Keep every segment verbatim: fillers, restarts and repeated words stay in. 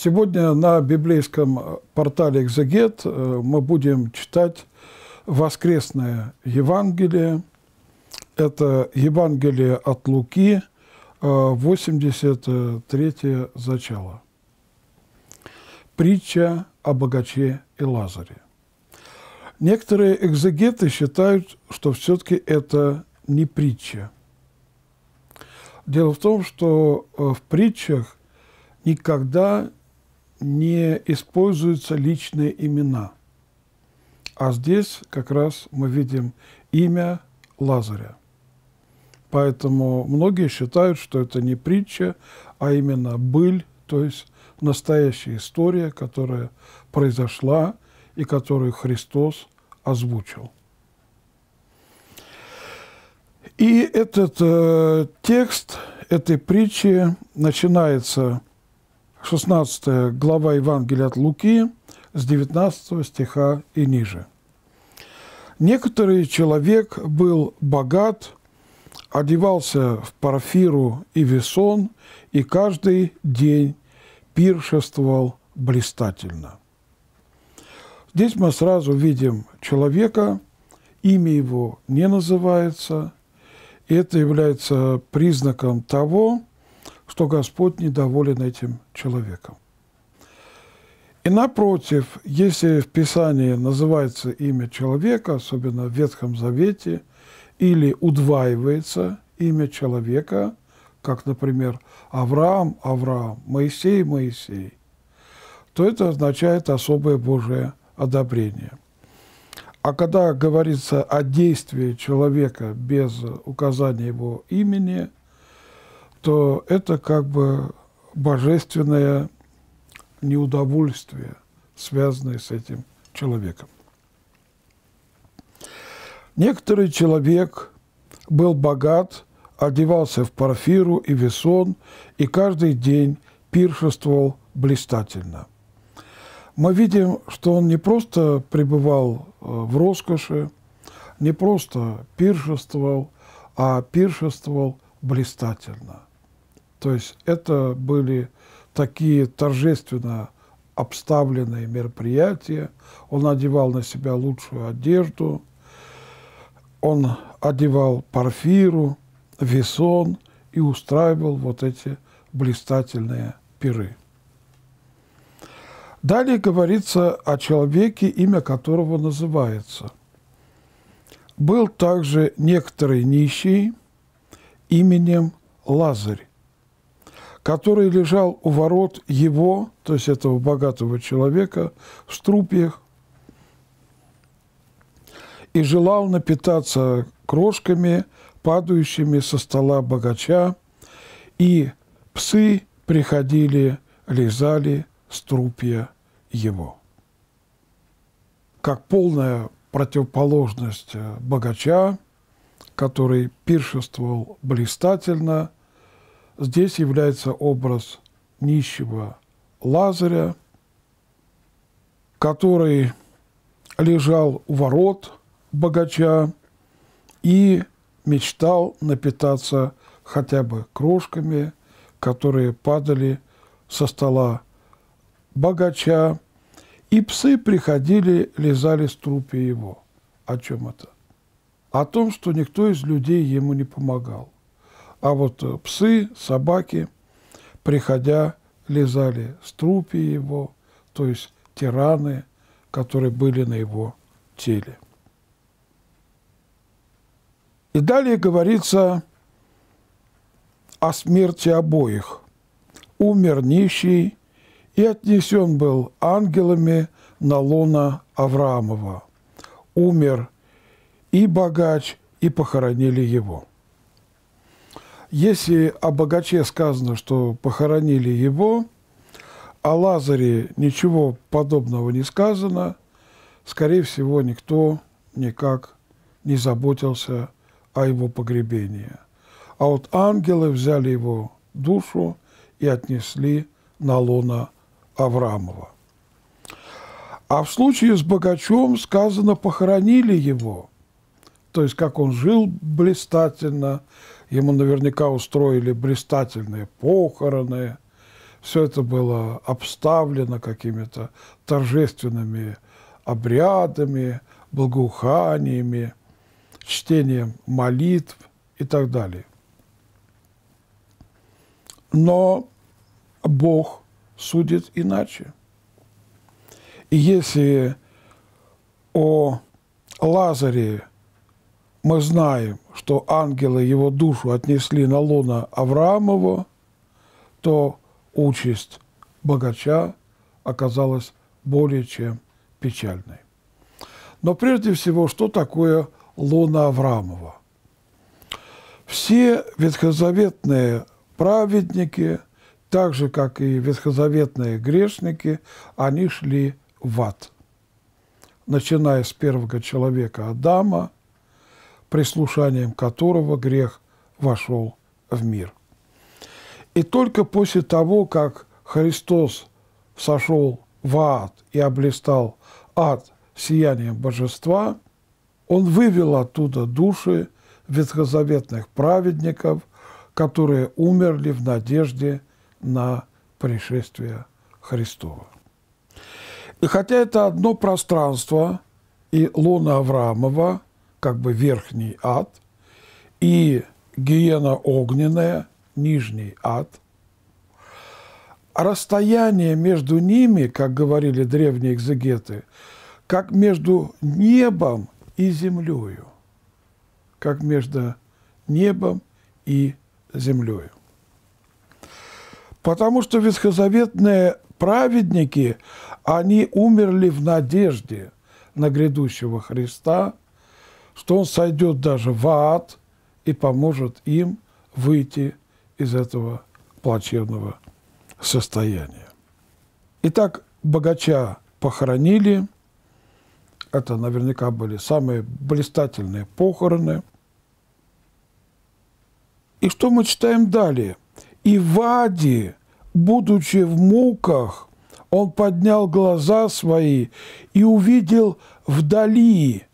Сегодня на библейском портале «Экзегет» мы будем читать Воскресное Евангелие. Это Евангелие от Луки, восемьдесят третье зачало. Притча о богаче и Лазаре. Некоторые экзегеты считают, что все-таки это не притча. Дело в том, что в притчах никогда не используются личные имена. А здесь как раз мы видим имя Лазаря. Поэтому многие считают, что это не притча, а именно быль, то есть настоящая история, которая произошла и которую Христос озвучил. И этот э, текст этой притчи начинается, шестнадцатая глава Евангелия от Луки, с девятнадцатого стиха и ниже. «Некоторый человек был богат, одевался в парфиру и весон, и каждый день пиршествовал блистательно». Здесь мы сразу видим человека, имя его не называется, и это является признаком того, что Господь недоволен этим человеком. И напротив, если в Писании называется имя человека, особенно в Ветхом Завете, или удваивается имя человека, как, например, Авраам, Авраам, Моисей, Моисей, то это означает особое Божие одобрение. А когда говорится о действии человека без указания его имени, то это как бы божественное неудовольствие, связанное с этим человеком. Некоторый человек был богат, одевался в парфиру и весон, и каждый день пиршествовал блистательно. Мы видим, что он не просто пребывал в роскоши, не просто пиршествовал, а пиршествовал блистательно. То есть это были такие торжественно обставленные мероприятия. Он одевал на себя лучшую одежду, он одевал парфиру, весон и устраивал вот эти блистательные пиры. Далее говорится о человеке, имя которого называется. Был также некоторый нищий именем Лазарь, который лежал у ворот его, то есть этого богатого человека, в струпьях, и желал напитаться крошками, падающими со стола богача, и псы приходили, лизали струпья его. Как полная противоположность богача, который пиршествовал блистательно, здесь является образ нищего Лазаря, который лежал у ворот богача и мечтал напитаться хотя бы крошками, которые падали со стола богача, и псы приходили, лизали струпья его. О чем это? О том, что никто из людей ему не помогал. А вот псы, собаки, приходя, лизали струпья его, то есть те раны, которые были на его теле. И далее говорится о смерти обоих. Умер нищий и отнесен был ангелами на лона Авраамова. Умер и богач, и похоронили его. Если о богаче сказано, что похоронили его, о Лазаре ничего подобного не сказано, скорее всего, никто никак не заботился о его погребении. А вот ангелы взяли его душу и отнесли на лоно Авраамова. А в случае с богачом сказано «похоронили его». То есть, как он жил блистательно, ему наверняка устроили блистательные похороны, все это было обставлено какими-то торжественными обрядами, благоуханиями, чтением молитв и так далее. Но Бог судит иначе. И если о Лазаре мы знаем, что ангелы его душу отнесли на лоно Авраамова, то участь богача оказалась более чем печальной. Но прежде всего, что такое лоно Авраамова? Все ветхозаветные праведники, так же, как и ветхозаветные грешники, они шли в ад, начиная с первого человека Адама, прислушанием которого грех вошел в мир. И только после того, как Христос сошел в ад и облистал ад сиянием божества, Он вывел оттуда души ветхозаветных праведников, которые умерли в надежде на пришествие Христова. И хотя это одно пространство, и лоно Авраамова, как бы верхний ад, и гиена огненная, нижний ад, расстояние между ними, как говорили древние экзегеты, как между небом и землею, как между небом и землею. Потому что ветхозаветные праведники, они умерли в надежде на грядущего Христа, что Он сойдет даже в ад и поможет им выйти из этого плачевного состояния. Итак, богача похоронили. Это наверняка были самые блистательные похороны. И что мы читаем далее? «И в аде, будучи в муках, он поднял глаза свои и увидел вдали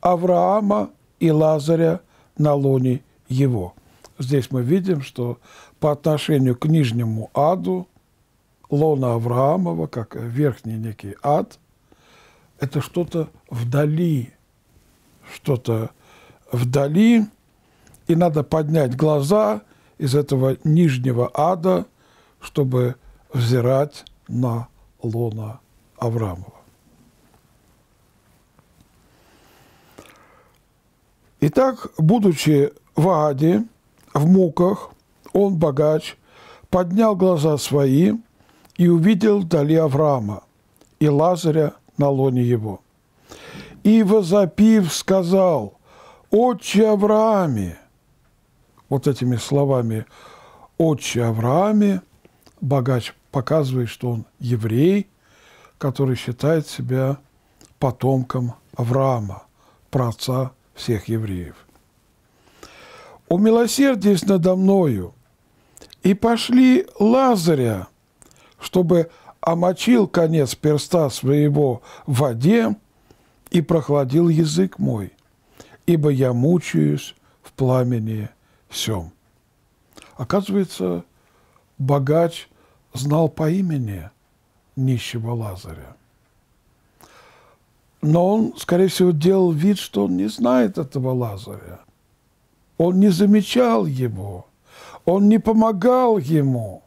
Авраама и Лазаря на лоне его». Здесь мы видим, что по отношению к нижнему аду, лона Авраамова, как верхний некий ад, это что-то вдали, что-то вдали, и надо поднять глаза из этого нижнего ада, чтобы взирать на лона Авраамова. Итак, будучи в аде, в муках, он, богач, поднял глаза свои и увидел вдали Авраама и Лазаря на лоне его. И, возопив, сказал: «Отче Аврааме!» Вот этими словами «Отче Аврааме» богач показывает, что он еврей, который считает себя потомком Авраама, праотца всех евреев. «Умилосердись надо мною, и пошли Лазаря, чтобы омочил конец перста своего в воде и прохладил язык мой, ибо я мучаюсь в пламени сём». Оказывается, богач знал по имени нищего Лазаря. Но он, скорее всего, делал вид, что он не знает этого Лазаря. Он не замечал его, он не помогал ему.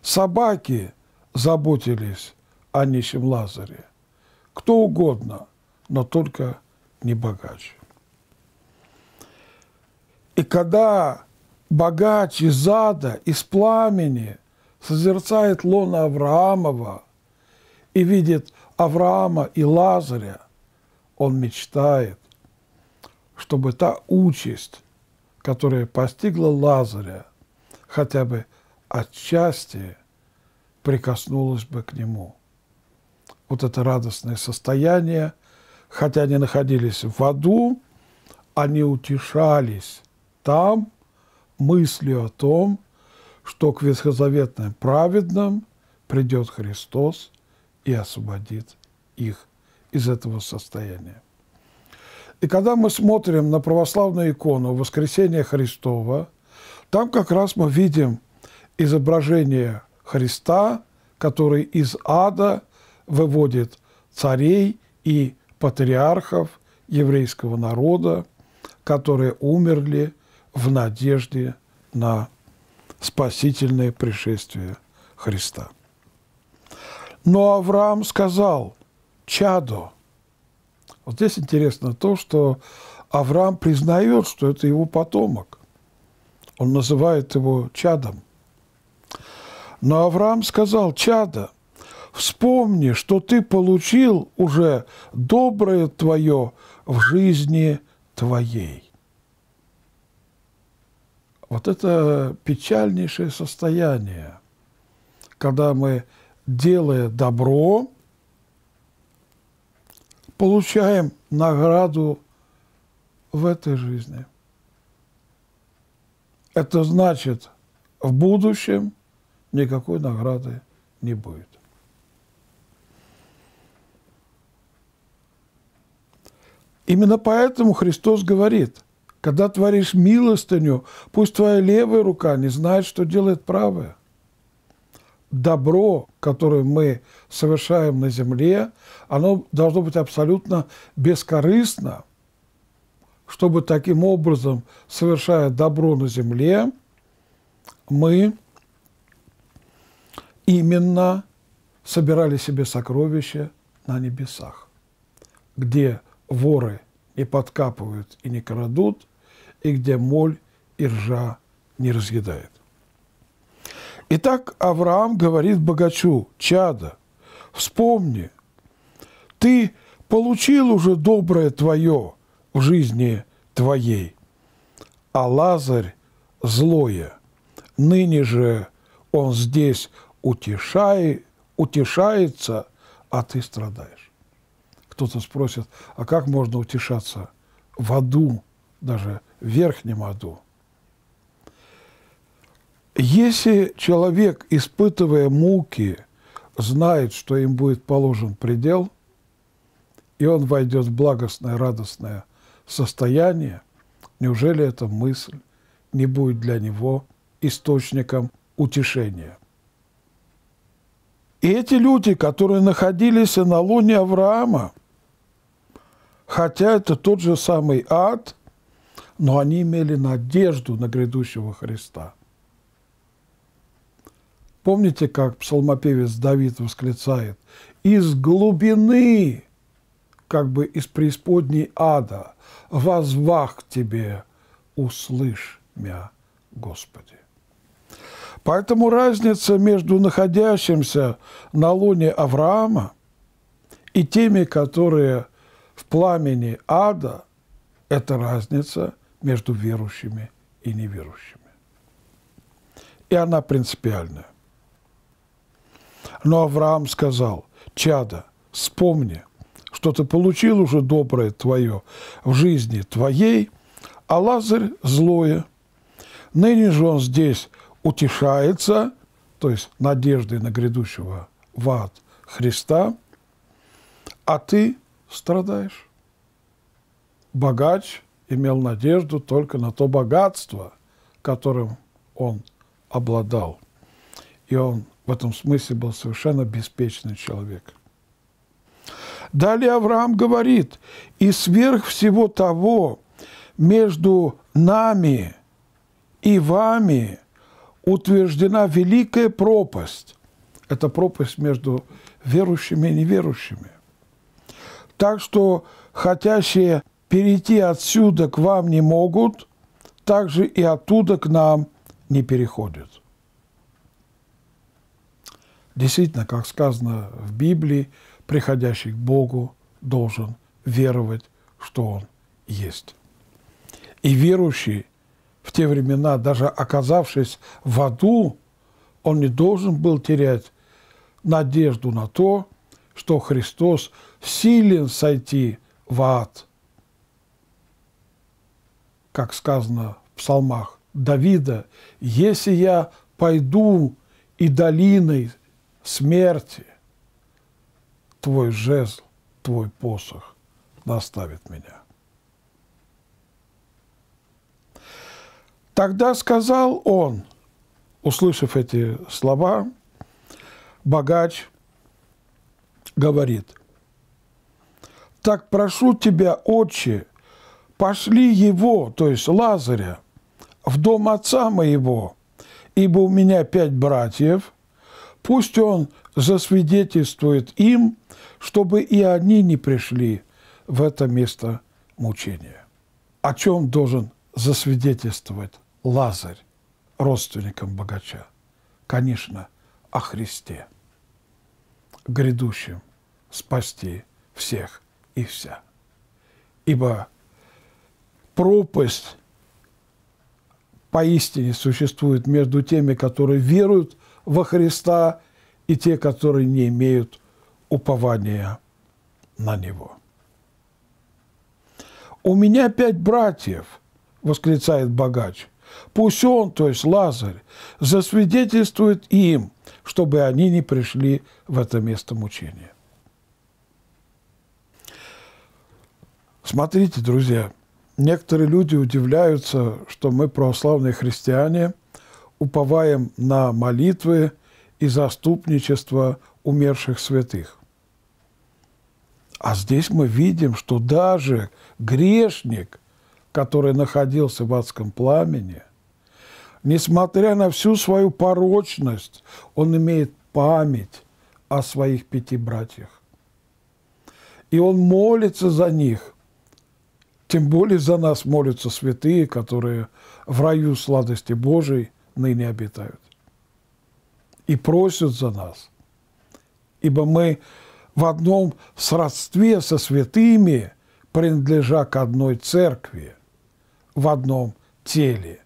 Собаки заботились о нищем Лазаре. Кто угодно, но только не богач. И когда богач из ада, из пламени созерцает лоно Авраамова и видит Авраама и Лазаря, он мечтает, чтобы та участь, которая постигла Лазаря, хотя бы отчасти прикоснулась бы к нему. Вот это радостное состояние, хотя они находились в аду, они утешались там мыслью о том, что к ветхозаветным праведным придет Христос и освободит их из этого состояния. И когда мы смотрим на православную икону «Воскресения Христова», там как раз мы видим изображение Христа, который из ада выводит царей и патриархов еврейского народа, которые умерли в надежде на спасительное пришествие Христа. Но Авраам сказал: «Чадо». Вот здесь интересно то, что Авраам признает, что это его потомок. Он называет его чадом. Но Авраам сказал: «Чадо, вспомни, что ты получил уже доброе твое в жизни твоей». Вот это печальнейшее состояние, когда мы, делая добро, получаем награду в этой жизни. Это значит, в будущем никакой награды не будет. Именно поэтому Христос говорит: когда творишь милостыню, пусть твоя левая рука не знает, что делает правая. Добро, которое мы совершаем на земле, оно должно быть абсолютно бескорыстно, чтобы таким образом, совершая добро на земле, мы именно собирали себе сокровища на небесах, где воры не подкапывают и не крадут, и где моль и ржа не разъедает. Итак, Авраам говорит богачу: «Чадо, вспомни, ты получил уже доброе твое в жизни твоей, а Лазарь злое. Ныне же он здесь утешай, утешается, а ты страдаешь». Кто-то спросит: а как можно утешаться в аду, даже в верхнем аду? Если человек, испытывая муки, знает, что им будет положен предел, и он войдет в благостное, радостное состояние, неужели эта мысль не будет для него источником утешения? И эти люди, которые находились на лоне Авраама, хотя это тот же самый ад, но они имели надежду на грядущего Христа. Помните, как псалмопевец Давид восклицает: «Из глубины, как бы из преисподней ада, воззвах к тебе, услышь мя, Господи». Поэтому разница между находящимся на лоне Авраама и теми, которые в пламени ада, это разница между верующими и неверующими. И она принципиальная. Но Авраам сказал: «Чадо, вспомни, что ты получил уже доброе твое в жизни твоей, а Лазарь злое. Ныне же он здесь утешается», то есть надеждой на грядущего в ад Христа, «а ты страдаешь». Богач имел надежду только на то богатство, которым он обладал. И он в этом смысле был совершенно беспечный человек. Далее Авраам говорит: «И сверх всего того между нами и вами утверждена великая пропасть». Это пропасть между верующими и неверующими. «Так что хотящие перейти отсюда к вам не могут, так же и оттуда к нам не переходят». Действительно, как сказано в Библии, приходящий к Богу должен веровать, что Он есть. И верующий в те времена, даже оказавшись в аду, он не должен был терять надежду на то, что Христос силен сойти в ад. Как сказано в псалмах Давида: «Если я пойду и долиной смерти, твой жезл, твой посох наставит меня». Тогда сказал он, услышав эти слова: богач говорит: «Так прошу тебя, отче, пошли его, то есть Лазаря, в дом отца моего, ибо у меня пять братьев, пусть он засвидетельствует им, чтобы и они не пришли в это место мучения». О чем должен засвидетельствовать Лазарь родственникам богача? Конечно, о Христе, грядущем спасти всех и вся. Ибо пропасть поистине существует между теми, которые веруют во Христа, и те, которые не имеют упования на Него. «У меня пять братьев, – восклицает богач, – пусть он, то есть Лазарь, засвидетельствует им, чтобы они не пришли в это место мучения». Смотрите, друзья, некоторые люди удивляются, что мы, православные христиане, уповаем на молитвы и заступничество умерших святых. А здесь мы видим, что даже грешник, который находился в адском пламени, несмотря на всю свою порочность, он имеет память о своих пяти братьях. И он молится за них, тем более за нас молятся святые, которые в раю сладости Божией ныне обитают. И просят за нас, ибо мы в одном сродстве со святыми, принадлежа к одной церкви, в одном теле,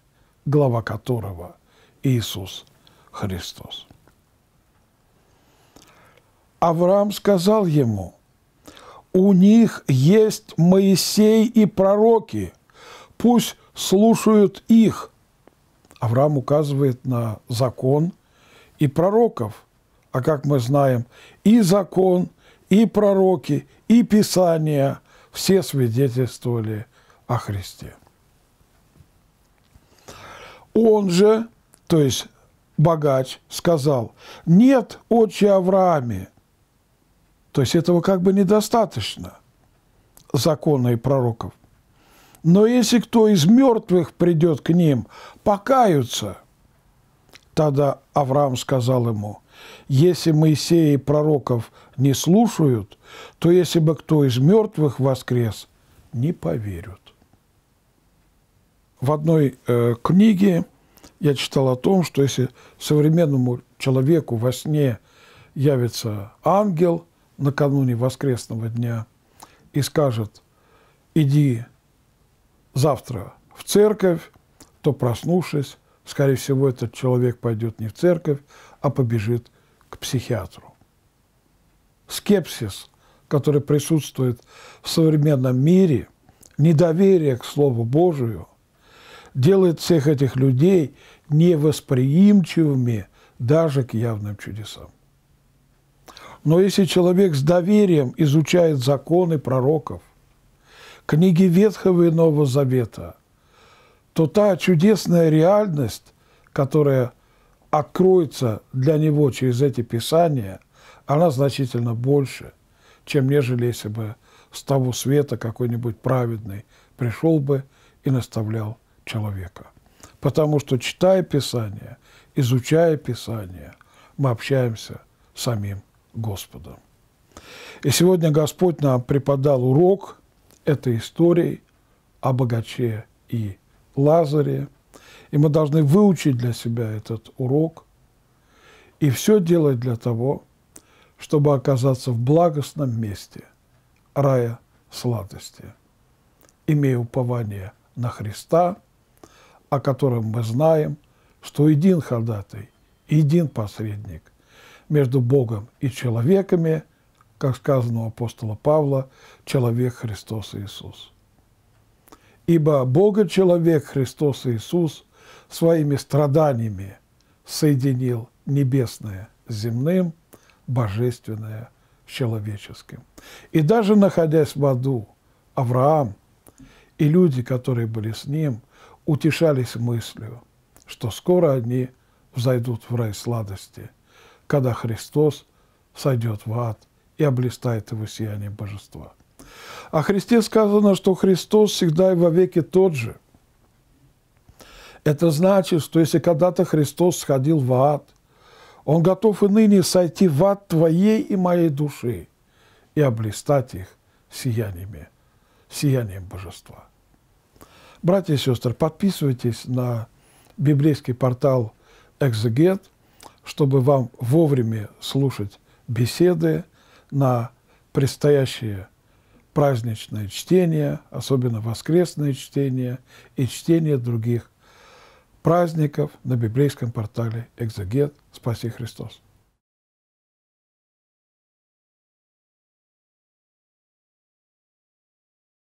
глава которого Иисус Христос. Авраам сказал ему: «У них есть Моисей и пророки, пусть слушают их». Авраам указывает на закон и пророков, а как мы знаем, и закон, и пророки, и Писания все свидетельствовали о Христе. Он же, то есть богач, сказал: «Нет, отче Аврааме». То есть этого как бы недостаточно, закона и пророков. «Но если кто из мертвых придет к ним, покаются». Тогда Авраам сказал ему: «Если Моисея и пророков не слушают, то если бы кто из мертвых воскрес, не поверят». В одной э, книге я читал о том, что если современному человеку во сне явится ангел накануне воскресного дня и скажет: «Иди завтра в церковь», то, проснувшись, скорее всего, этот человек пойдет не в церковь, а побежит к психиатру. Скепсис, который присутствует в современном мире, недоверие к Слову Божию, делает всех этих людей невосприимчивыми даже к явным чудесам. Но если человек с доверием изучает законы пророков, книги Ветхого и Нового Завета, то та чудесная реальность, которая откроется для него через эти писания, она значительно больше, чем нежели если бы с того света какой-нибудь праведный пришел бы и наставлял человека. Потому что, читая Писание, изучая Писание, мы общаемся с самим Господом. И сегодня Господь нам преподал урок этой истории о богаче и Лазаре, и мы должны выучить для себя этот урок и все делать для того, чтобы оказаться в благостном месте рая сладости, имея упование на Христа, о котором мы знаем, что един ходатай, един посредник между Богом и человеками, как сказано у апостола Павла, человек Христос Иисус. Ибо Бога-человек Христос Иисус своими страданиями соединил небесное с земным, божественное с человеческим. И даже находясь в аду, Авраам и люди, которые были с ним, утешались мыслью, что скоро они взойдут в рай сладости, когда Христос сойдет в ад и облистает его сияние божества. О Христе сказано, что Христос всегда и вовеки тот же. Это значит, что если когда-то Христос сходил в ад, Он готов и ныне сойти в ад твоей и моей души и облистать их сияниями, сиянием божества. Братья и сестры, подписывайтесь на библейский портал «Экзегет», чтобы вам вовремя слушать беседы на предстоящие праздничные чтения, особенно воскресные чтения и чтения других праздников на библейском портале «Экзегет». Спаси Христос!